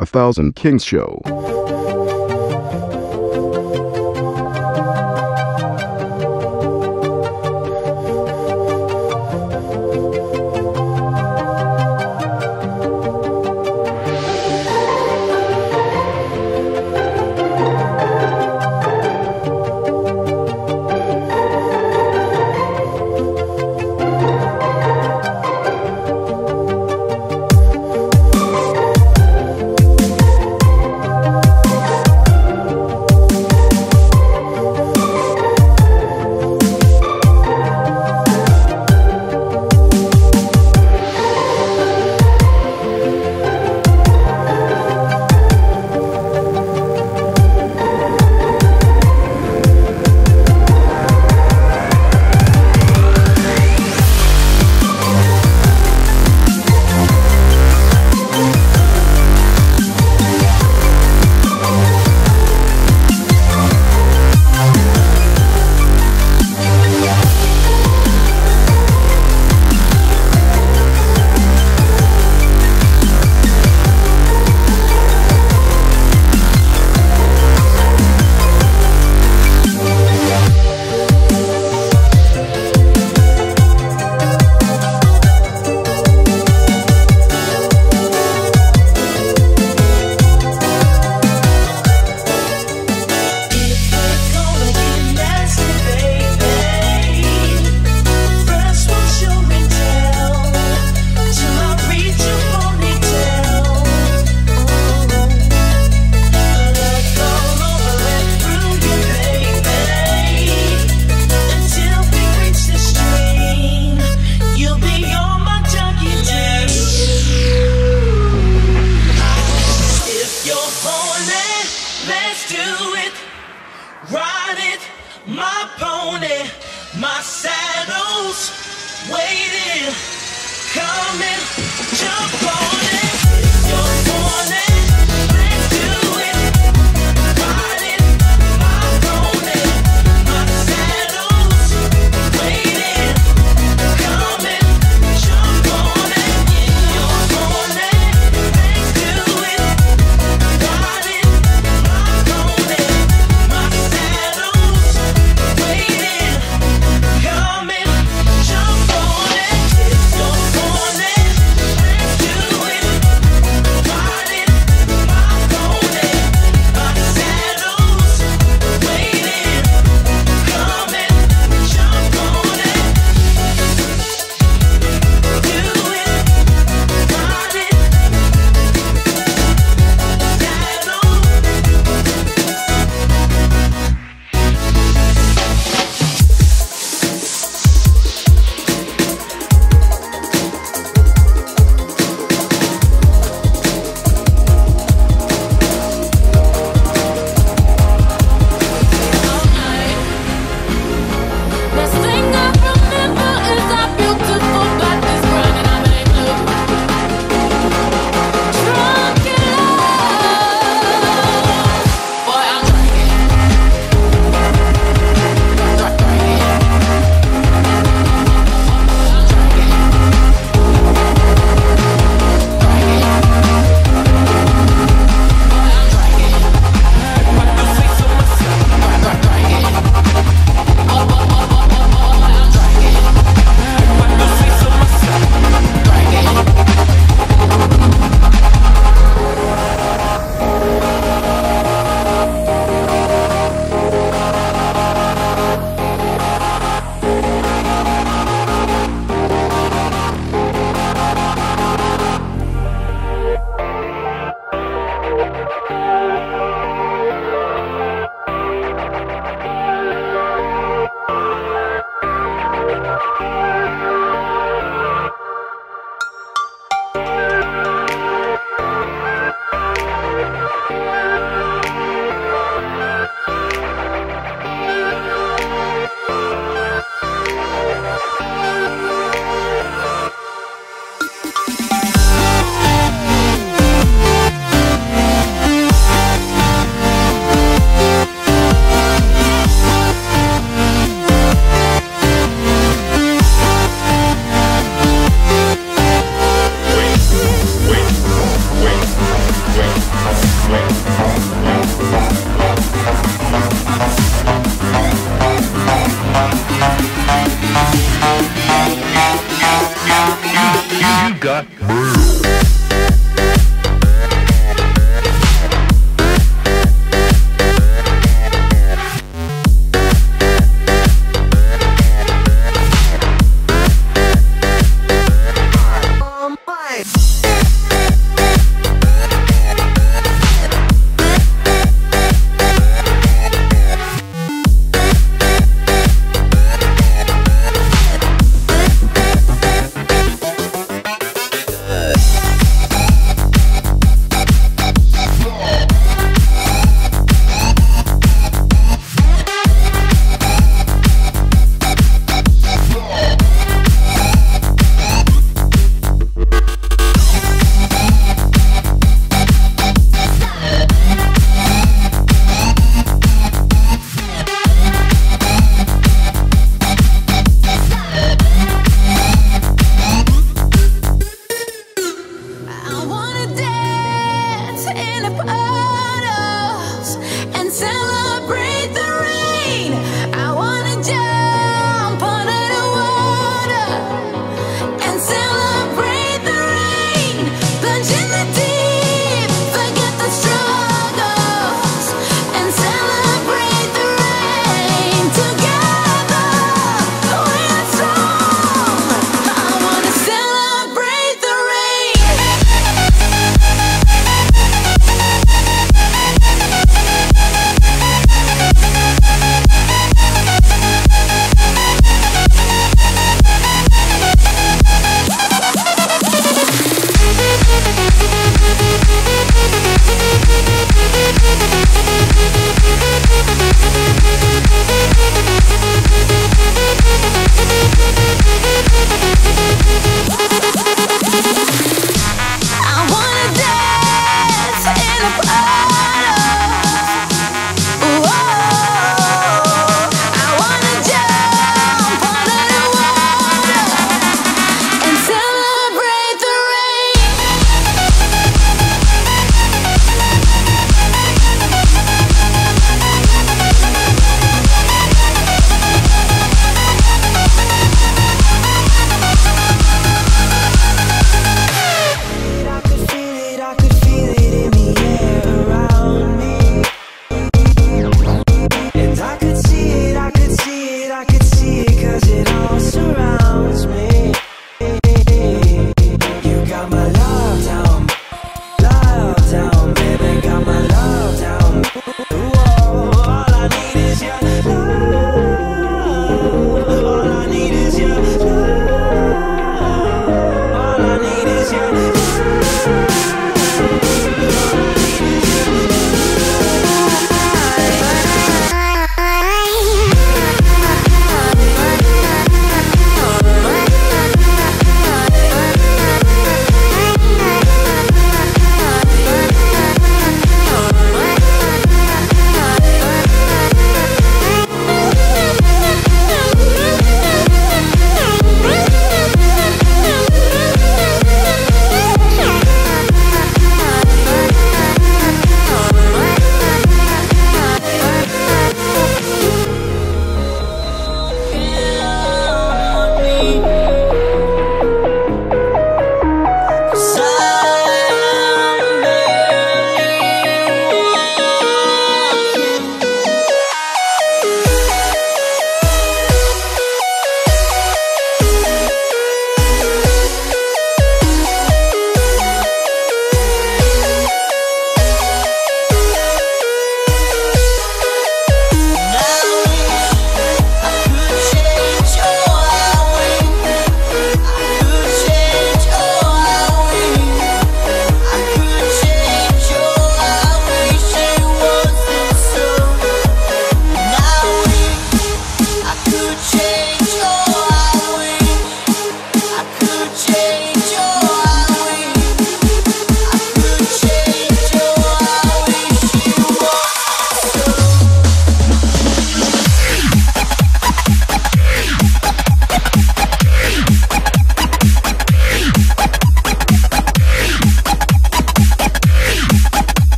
A Thousand Kings Show.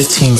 15.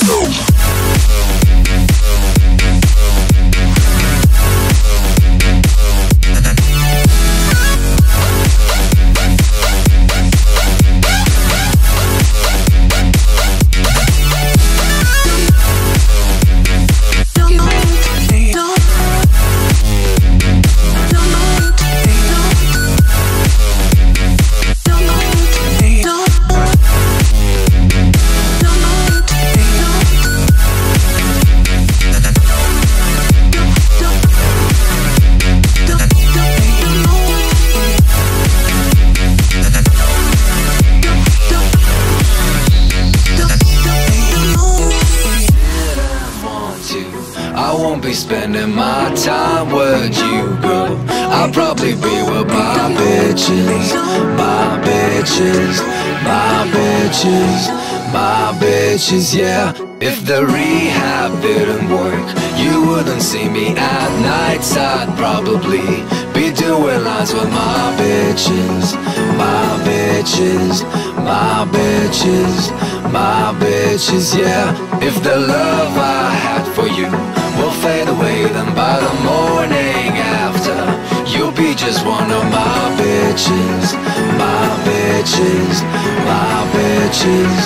I won't be spending my time with you, girl. I'll probably be with my bitches, my bitches, my bitches, my bitches, yeah. If the rehab didn't work, you wouldn't see me at nights. I'd probably be doing lines with my bitches, my bitches, my bitches, my bitches, yeah. If the love I had for you will fade away, then by the morning after, you'll be just one of my bitches, my bitches, my bitches,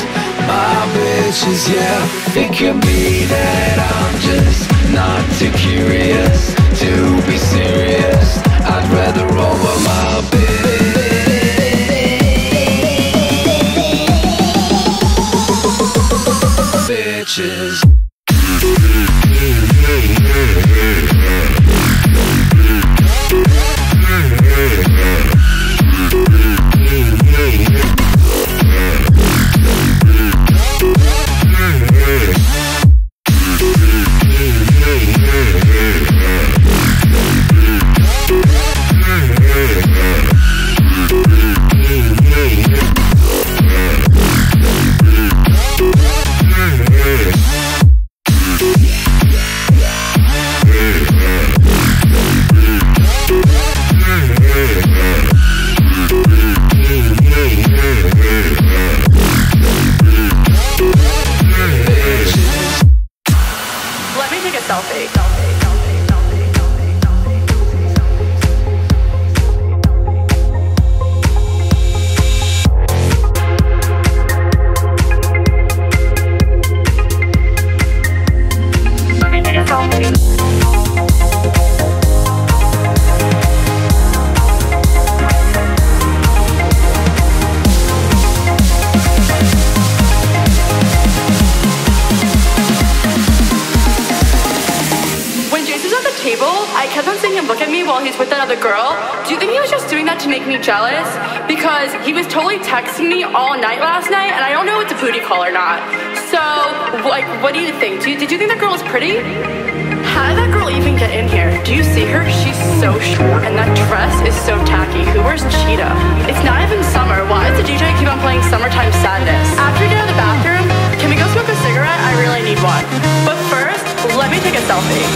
my bitches, yeah. It could be that I'm just not too curious to be serious. I'd rather roll with my bitches. Bitches. I kept on seeing him look at me while he's with another girl. Do you think he was just doing that to make me jealous? Because he was totally texting me all night last night, and I don't know if it's a booty call or not. So, like, what do you think? Did you think that girl was pretty? How did that girl even get in here? Do you see her? She's so short, and that dress is so tacky. Who wears cheetah? It's not even summer. Why does the DJ keep on playing Summertime Sadness? After we get out of the bathroom, can we go smoke a cigarette? I really need one. But first, let me take a selfie.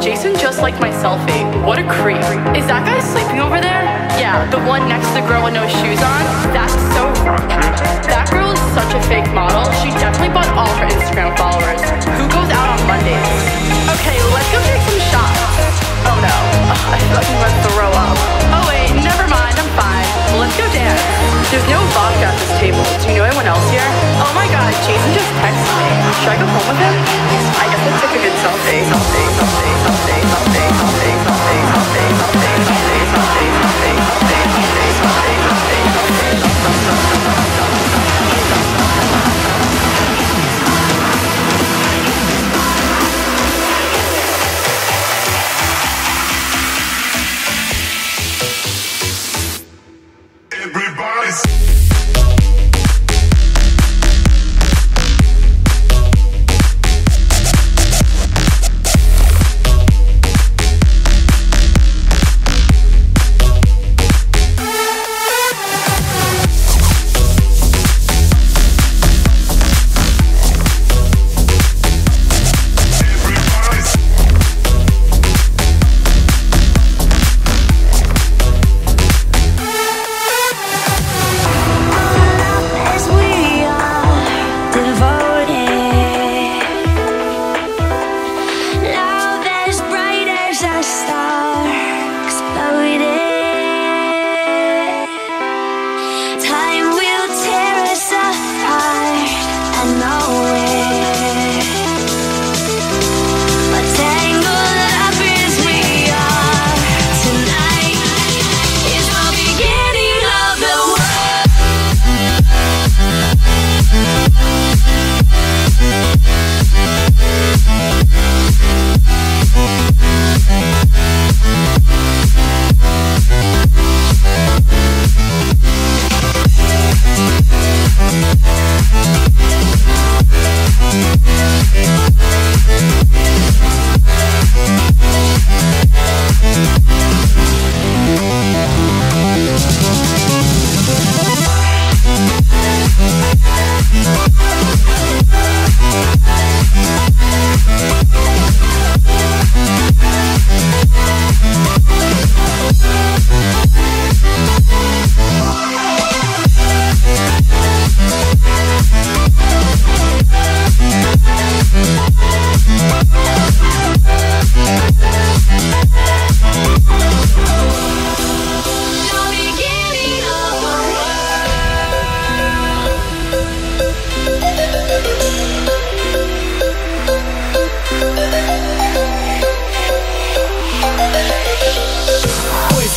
Jason just liked my selfie. What a creep. Is that guy sleeping? fake model, she definitely bought all her Instagram followers. Who goes out on Mondays? Okay, let's go take some shots. Oh no, I thought you must throw up. Oh wait, never mind, I'm fine. Let's go dance. There's no vodka at this table. Do you know anyone else here? Oh my god, Jason just texted me. Should I go home with him? I guess let's take a good selfie.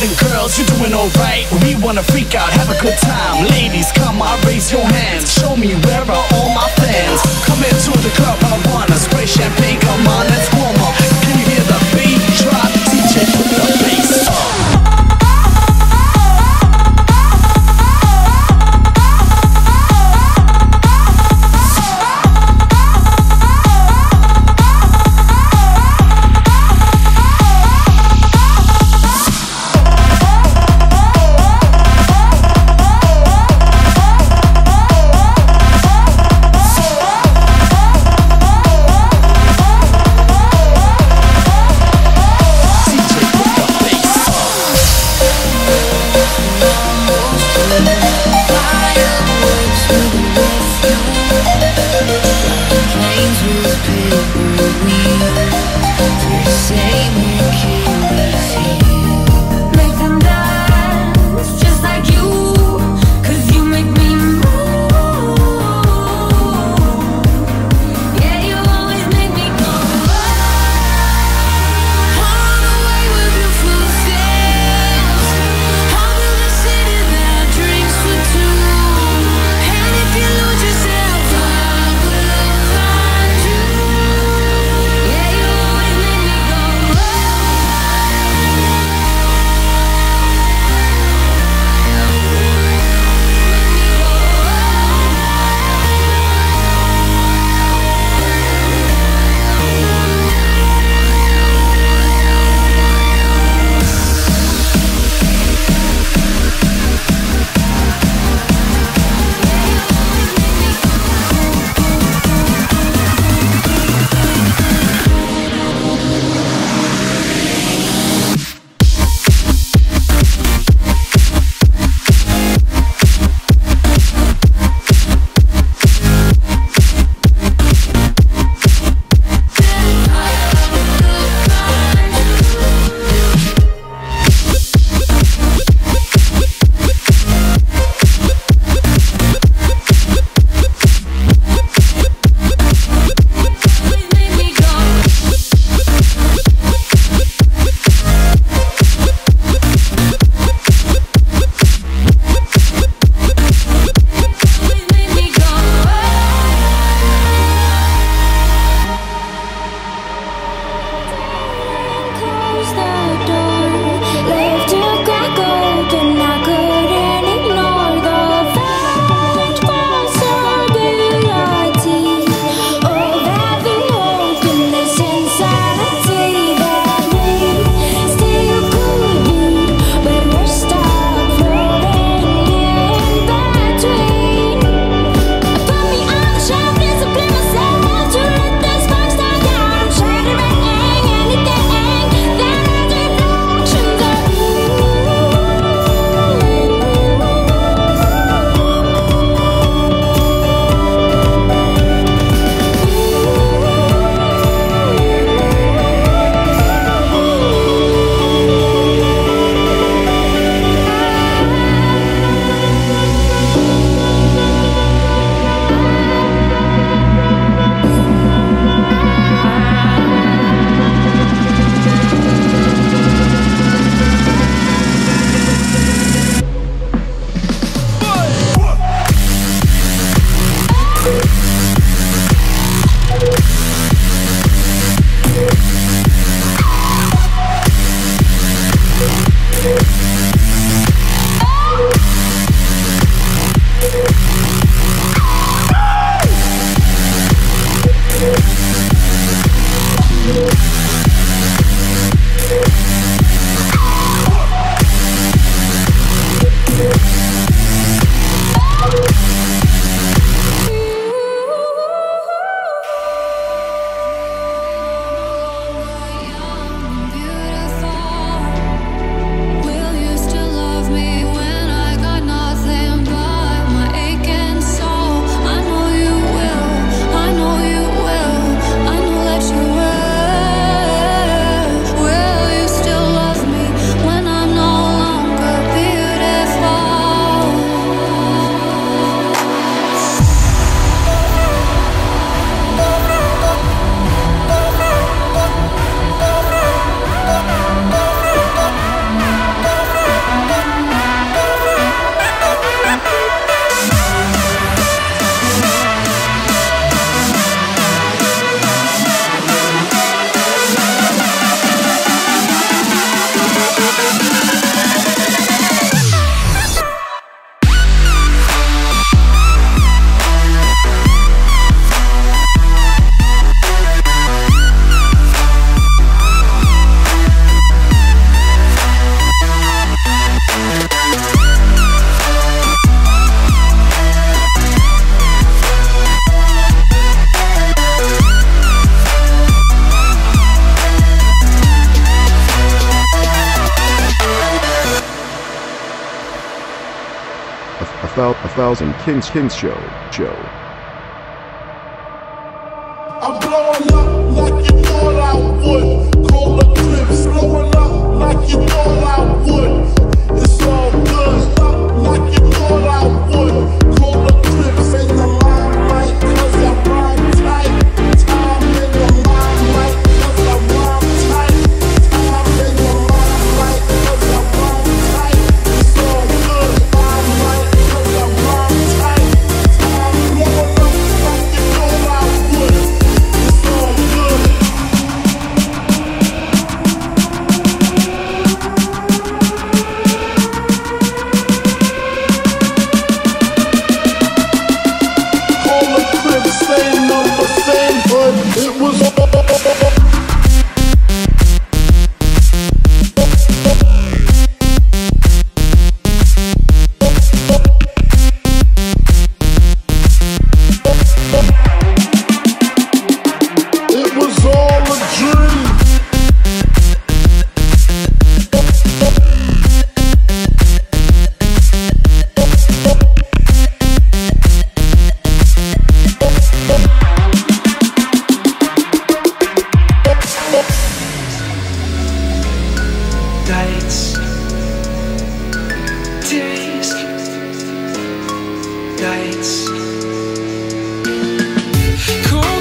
And girls, you're doing alright. We wanna freak out, have a good time. Ladies, come on, raise your hands. Show me where are all my fans. Come into the club, I wanna spray champagne. Come on, let's warm up. Can you hear the beat drop? DJ, put the bass up. A Thousand Kings Show. I'm blowing up like you thought I would. Cold eclipse, blowing up like you thought I would. It's all good, stop like you thought I would. Cold eclipse in the limelight, 'cause I rhyme tight. Time in the limelight, 'cause I rhyme tight. Time in the limelight, 'cause I rhyme tight. It's all good, limelight, 'cause I rhyme tight. Time blowing up like you thought I would. It's all good. Cold eclipse, same number, same hood. It was all a dream. Lights, tears, lights. Cold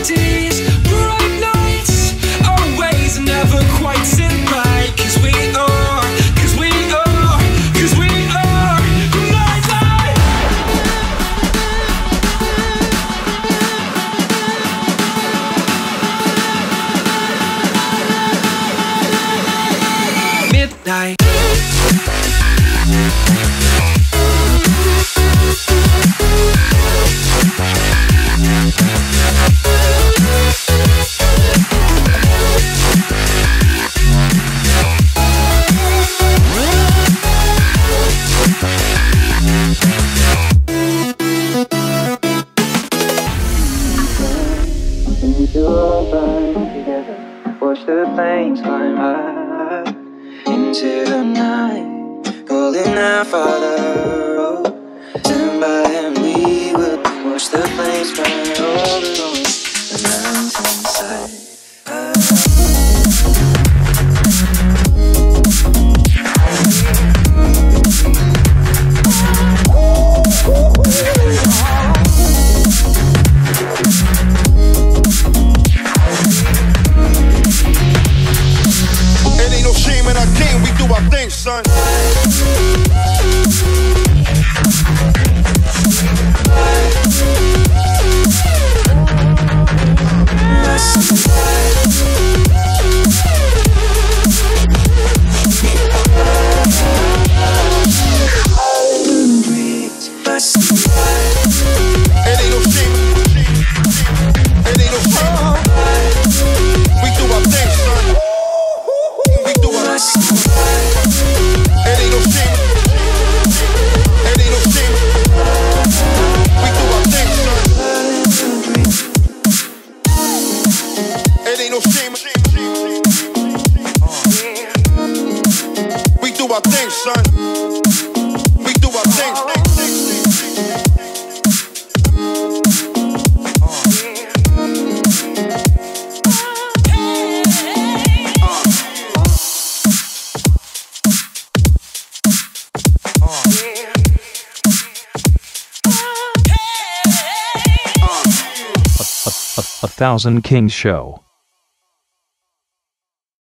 days, bright nights, always never quite sit right. 'Cause we are nightlight. Midnight. Watch the planes climb high into the night, calling our Father. Oh, stand by and we will watch the planes climb all along the mountainside. It ain't no shame in our game, we do our thing, son. It ain't no shame, it ain't no shame. We do our thing, son. We do our thing. It ain't no shame, it ain't no shame. We do our thing, son. It ain't no shame. We do our thing, son. We do our thing. A Thousand Kings Show.